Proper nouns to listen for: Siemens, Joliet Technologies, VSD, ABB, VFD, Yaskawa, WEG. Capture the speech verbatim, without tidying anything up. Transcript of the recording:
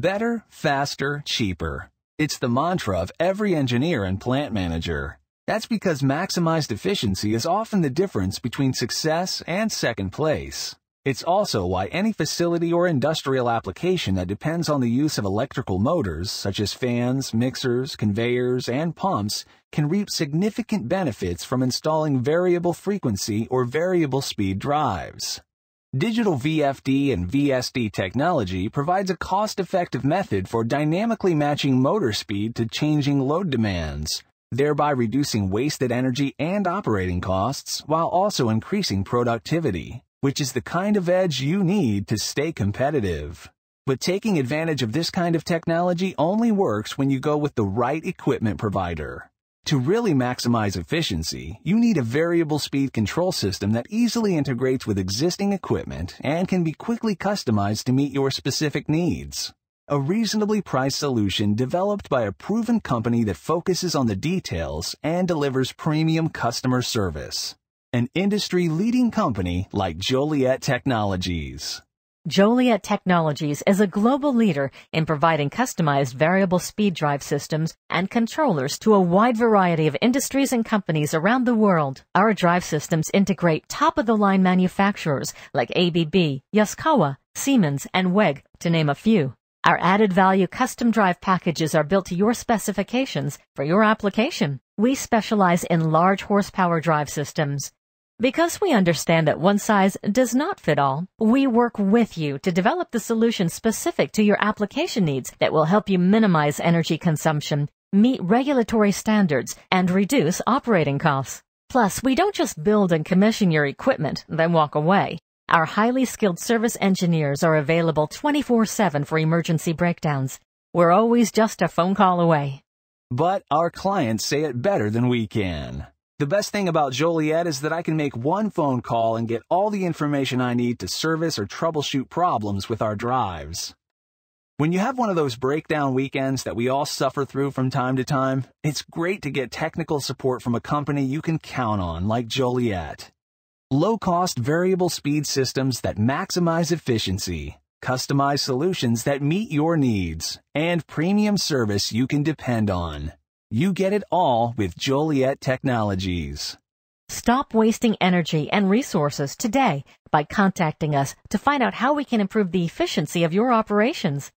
Better, faster, cheaper. It's the mantra of every engineer and plant manager. That's because maximized efficiency is often the difference between success and second place. It's also why any facility or industrial application that depends on the use of electrical motors, such as fans, mixers, conveyors, and pumps, can reap significant benefits from installing variable frequency or variable speed drives. Digital V F D and V S D technology provides a cost-effective method for dynamically matching motor speed to changing load demands, thereby reducing wasted energy and operating costs while also increasing productivity, which is the kind of edge you need to stay competitive. But taking advantage of this kind of technology only works when you go with the right equipment provider. To really maximize efficiency, you need a variable speed control system that easily integrates with existing equipment and can be quickly customized to meet your specific needs. A reasonably priced solution developed by a proven company that focuses on the details and delivers premium customer service. An industry-leading company like Joliet Technologies. Joliet Technologies is a global leader in providing customized variable speed drive systems and controllers to a wide variety of industries and companies around the world. Our drive systems integrate top-of-the-line manufacturers like A B B, Yaskawa, Siemens, and WEG, to name a few. Our added-value custom drive packages are built to your specifications for your application. We specialize in large horsepower drive systems. Because we understand that one size does not fit all, we work with you to develop the solution specific to your application needs that will help you minimize energy consumption, meet regulatory standards, and reduce operating costs. Plus, we don't just build and commission your equipment, then walk away. Our highly skilled service engineers are available twenty-four seven for emergency breakdowns. We're always just a phone call away. But our clients say it better than we can. The best thing about Joliet is that I can make one phone call and get all the information I need to service or troubleshoot problems with our drives. When you have one of those breakdown weekends that we all suffer through from time to time, it's great to get technical support from a company you can count on like Joliet. Low-cost variable speed systems that maximize efficiency, customized solutions that meet your needs, and premium service you can depend on. You get it all with Joliet Technologies. Stop wasting energy and resources today by contacting us to find out how we can improve the efficiency of your operations.